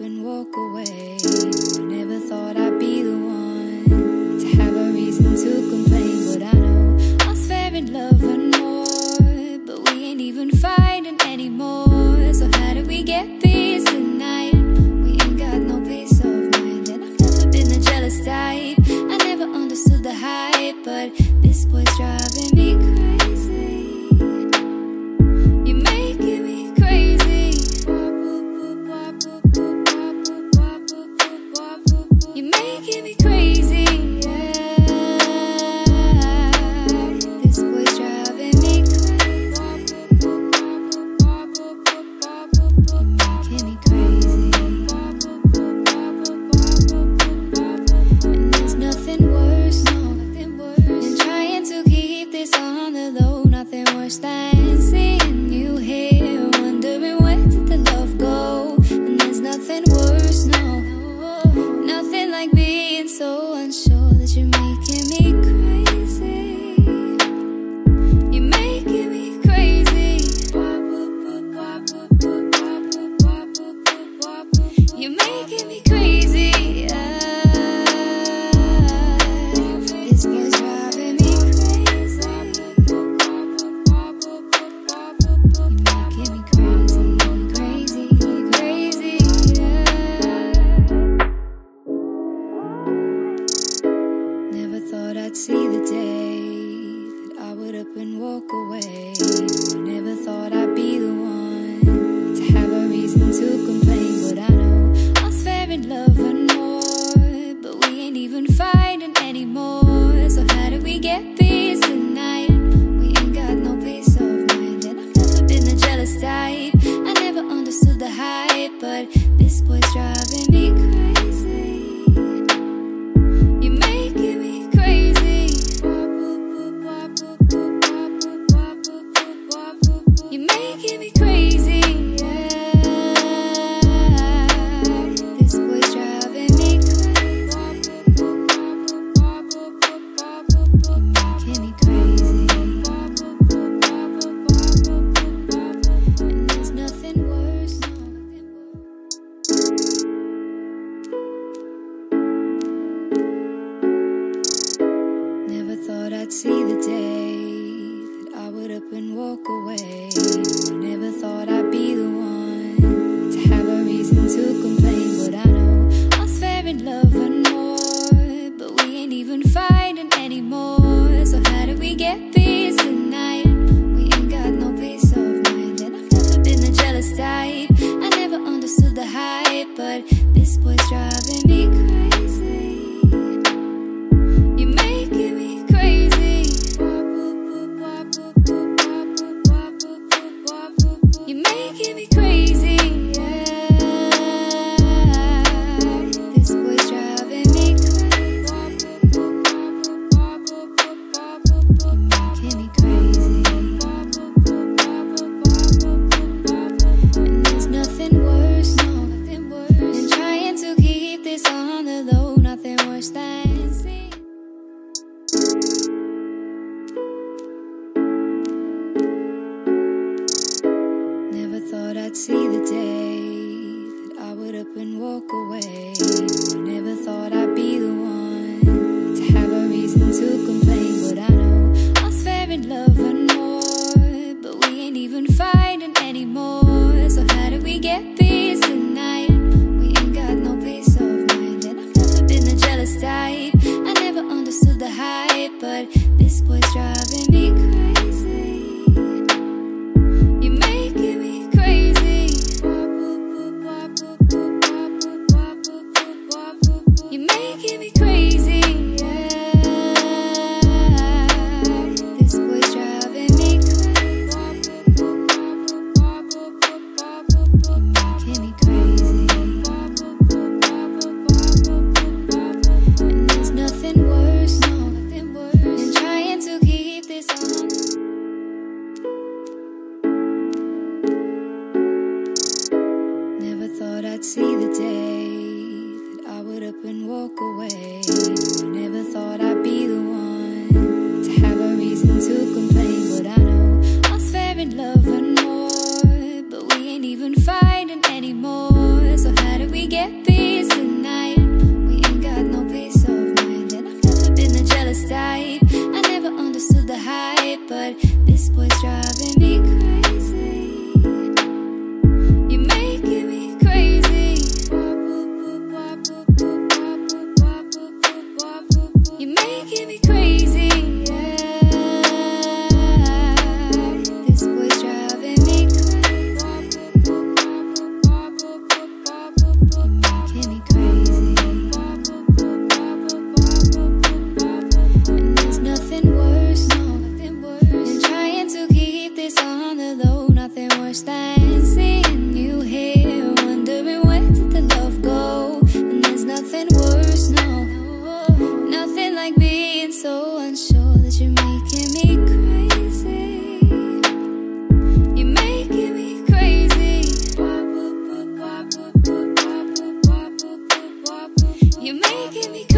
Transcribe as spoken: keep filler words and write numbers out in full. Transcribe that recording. and walk away. I never thought I'd be the one to have a reason to complain, but I know I was fair in love and more, but we ain't even fighting anymore. So how do we get peace tonight? We ain't got no peace of mind, and I've never been the jealous type. I never understood the hype, but this boy's driving me crazy. You're making me you're making me